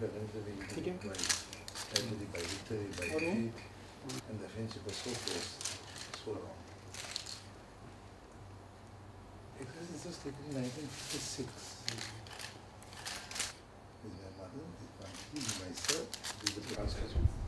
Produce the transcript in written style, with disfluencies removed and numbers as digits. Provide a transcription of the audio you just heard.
Fellings were easily tragedy by victory, by defeat, and the friendship was so close, so long. Exercise was taken in 1956. With my mother, with my myself, with the class.